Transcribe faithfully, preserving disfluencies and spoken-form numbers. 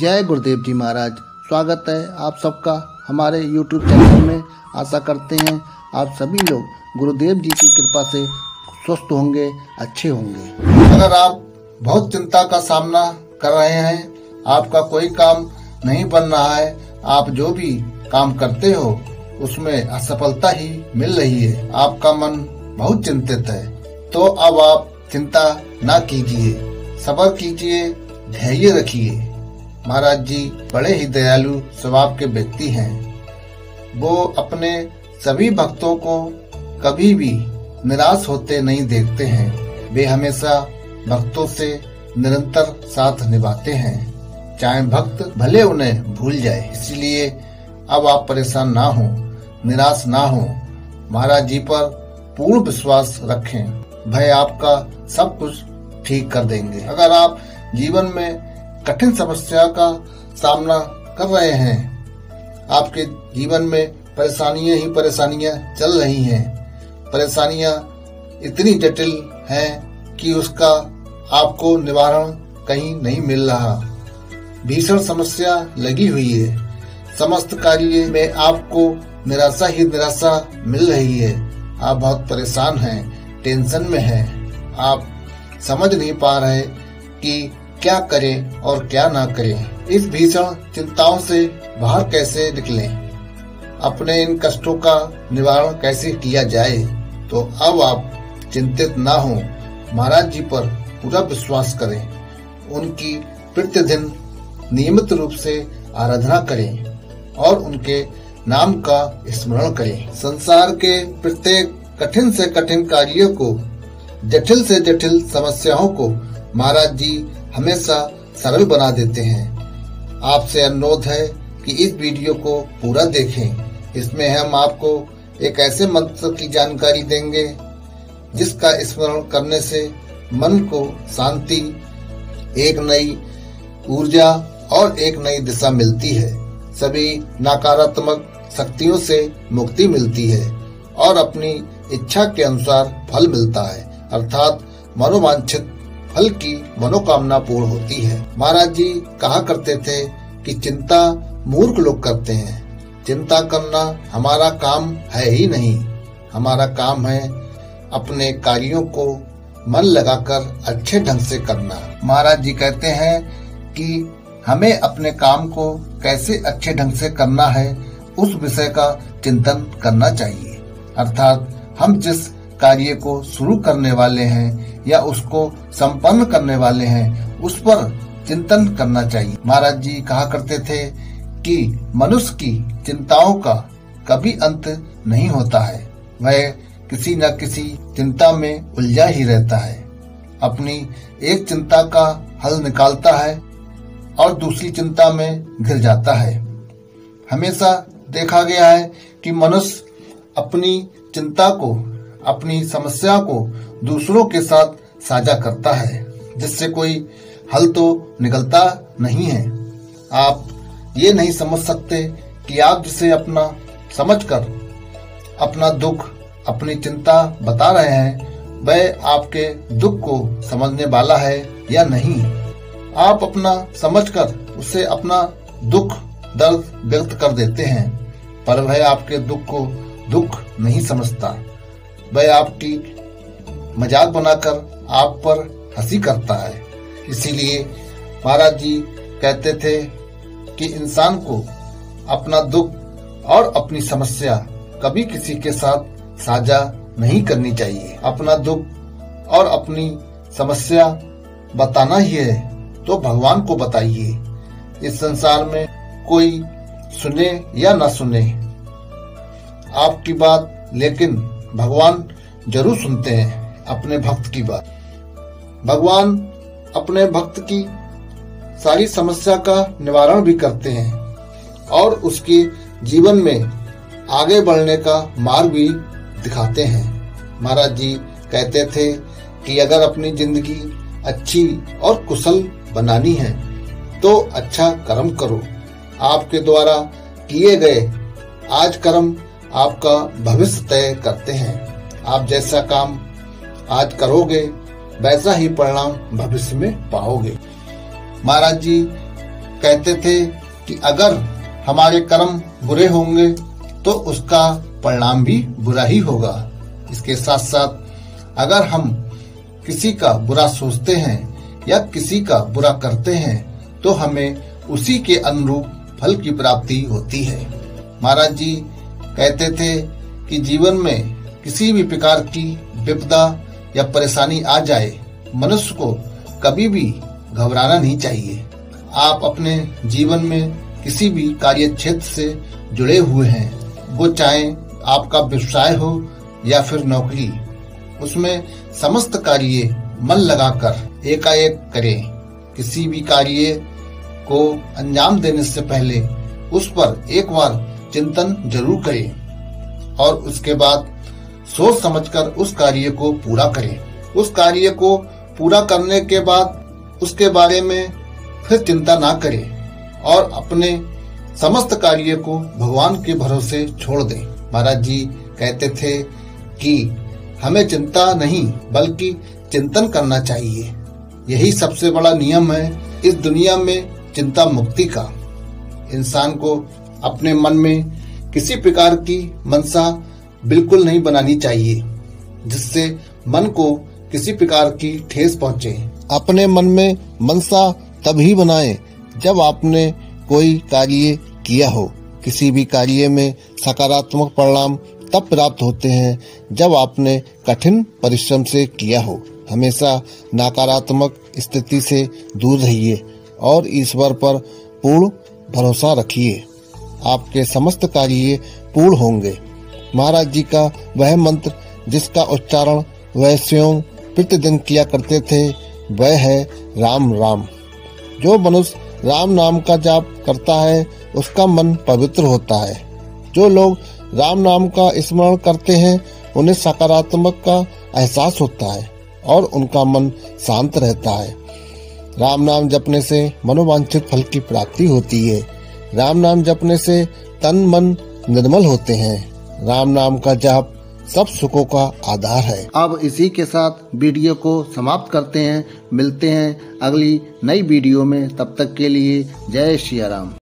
जय गुरुदेव जी महाराज। स्वागत है आप सबका हमारे यूट्यूब चैनल में। आशा करते हैं आप सभी लोग गुरुदेव जी की कृपा से स्वस्थ होंगे, अच्छे होंगे। अगर आप बहुत चिंता का सामना कर रहे हैं, आपका कोई काम नहीं बन रहा है, आप जो भी काम करते हो उसमें असफलता ही मिल रही है, आपका मन बहुत चिंतित है, तो अब आप चिंता ना कीजिए, सब्र कीजिए, धैर्य रखिए। महाराज जी बड़े ही दयालु स्वभाव के व्यक्ति हैं। वो अपने सभी भक्तों को कभी भी निराश होते नहीं देखते हैं। वे हमेशा भक्तों से निरंतर साथ निभाते हैं, चाहे भक्त भले उन्हें भूल जाए। इसलिए अब आप परेशान ना हो, निराश ना हो, महाराज जी पर पूर्ण विश्वास रखें। भय आपका सब कुछ ठीक कर देंगे। अगर आप जीवन में कठिन समस्या का सामना कर रहे हैं, आपके जीवन में परेशानियां ही परेशानियां चल रही हैं, परेशानियां इतनी जटिल हैं कि उसका आपको निवारण कहीं नहीं मिल रहा, भीषण समस्या लगी हुई है, समस्त कार्य में आपको निराशा ही निराशा मिल रही है, आप बहुत परेशान हैं, टेंशन में हैं, आप समझ नहीं पा रहे कि क्या करें और क्या ना करें। इस भीषण चिंताओं से बाहर कैसे निकलें, अपने इन कष्टों का निवारण कैसे किया जाए, तो अब आप चिंतित ना हो, महाराज जी पर पूरा विश्वास करें, उनकी प्रतिदिन नियमित रूप से आराधना करें और उनके नाम का स्मरण करें। संसार के प्रत्येक कठिन से कठिन कार्यों को, जटिल से जटिल समस्याओं को महाराज जी हमेशा सरल बना देते हैं। आपसे अनुरोध है कि इस वीडियो को पूरा देखें। इसमें हम आपको एक ऐसे मंत्र की जानकारी देंगे जिसका स्मरण करने से मन को शांति, एक नई ऊर्जा और एक नई दिशा मिलती है, सभी नकारात्मक शक्तियों से मुक्ति मिलती है और अपनी इच्छा के अनुसार फल मिलता है, अर्थात मनोवांछित फल की मनोकामना पूर्ण होती है। महाराज जी कहा करते थे कि चिंता मूर्ख लोग करते हैं, चिंता करना हमारा काम है ही नहीं, हमारा काम है अपने कार्यों को मन लगाकर अच्छे ढंग से करना। महाराज जी कहते हैं कि हमें अपने काम को कैसे अच्छे ढंग से करना है उस विषय का चिंतन करना चाहिए, अर्थात हम जिस कार्य को शुरू करने वाले हैं या उसको संपन्न करने वाले हैं उस पर चिंतन करना चाहिए। महाराज जी कहा करते थे कि मनुष्य की चिंताओं का कभी अंत नहीं होता है, वह किसी न किसी चिंता में उलझा ही रहता है, अपनी एक चिंता का हल निकालता है और दूसरी चिंता में घिर जाता है। हमेशा देखा गया है कि मनुष्य अपनी चिंता को, अपनी समस्या को दूसरों के साथ साझा करता है, जिससे कोई हल तो निकलता नहीं है। आप ये नहीं समझ सकते कि आप जिसे अपना समझकर अपना दुख, अपनी चिंता बता रहे हैं, वह आपके दुख को समझने वाला है या नहीं। आप अपना समझकर उसे अपना दुख, दर्द व्यक्त कर देते हैं, पर वह आपके दुख को दुख नहीं समझता, वह आपकी मजाक बनाकर आप पर हंसी करता है। इसीलिए महाराज जी कहते थे कि इंसान को अपना दुख और अपनी समस्या कभी किसी के साथ साझा नहीं करनी चाहिए। अपना दुख और अपनी समस्या बताना ही है तो भगवान को बताइए। इस संसार में कोई सुने या ना सुने आपकी बात, लेकिन भगवान जरूर सुनते हैं अपने भक्त की बात। भगवान अपने भक्त की सारी समस्या का निवारण भी करते हैं और उसके जीवन में आगे बढ़ने का मार्ग भी दिखाते हैं। महाराज जी कहते थे कि अगर अपनी जिंदगी अच्छी और कुशल बनानी है तो अच्छा कर्म करो। आपके द्वारा किए गए आज कर्म आपका भविष्य तय करते हैं। आप जैसा काम आज करोगे वैसा ही परिणाम भविष्य में पाओगे। महाराज जी कहते थे कि अगर हमारे कर्म बुरे होंगे तो उसका परिणाम भी बुरा ही होगा। इसके साथ साथ अगर हम किसी का बुरा सोचते हैं या किसी का बुरा करते हैं तो हमें उसी के अनुरूप फल की प्राप्ति होती है। महाराज जी कहते थे कि जीवन में किसी भी प्रकार की विपदा या परेशानी आ जाए, मनुष्य को कभी भी घबराना नहीं चाहिए। आप अपने जीवन में किसी भी कार्य क्षेत्र से जुड़े हुए हैं, वो चाहे आपका व्यवसाय हो या फिर नौकरी, उसमें समस्त कार्य मन लगाकर एकाएक करें। किसी भी कार्य को अंजाम देने से पहले उस पर एक बार चिंतन जरूर करें और उसके बाद सोच समझकर उस कार्य को पूरा करें। उस कार्य को पूरा करने के बाद उसके बारे में फिर चिंता ना करें और अपने समस्त कार्य को भगवान के भरोसे छोड़ दें। महाराज जी कहते थे कि हमें चिंता नहीं बल्कि चिंतन करना चाहिए। यही सबसे बड़ा नियम है इस दुनिया में चिंता मुक्ति का। इंसान को अपने मन में किसी प्रकार की मनसा बिल्कुल नहीं बनानी चाहिए जिससे मन को किसी प्रकार की ठेस पहुंचे। अपने मन में मनसा तभी बनाएं जब आपने कोई कार्य किया हो। किसी भी कार्य में सकारात्मक परिणाम तब प्राप्त होते हैं जब आपने कठिन परिश्रम से किया हो। हमेशा नकारात्मक स्थिति से दूर रहिए और ईश्वर पर पूर्ण भरोसा रखिए, आपके समस्त कार्य पूर्ण होंगे। महाराज जी का वह मंत्र जिसका उच्चारण वह स्वयं प्रतिदिन किया करते थे वह है राम राम। जो मनुष्य राम नाम का जाप करता है उसका मन पवित्र होता है। जो लोग राम नाम का स्मरण करते हैं उन्हें सकारात्मक का एहसास होता है और उनका मन शांत रहता है। राम नाम जपने से मनोवांछित फल की प्राप्ति होती है। राम नाम जपने से तन मन निर्मल होते हैं। राम नाम का जाप सब सुखों का आधार है। अब इसी के साथ वीडियो को समाप्त करते हैं। मिलते हैं अगली नई वीडियो में, तब तक के लिए जय श्री राम।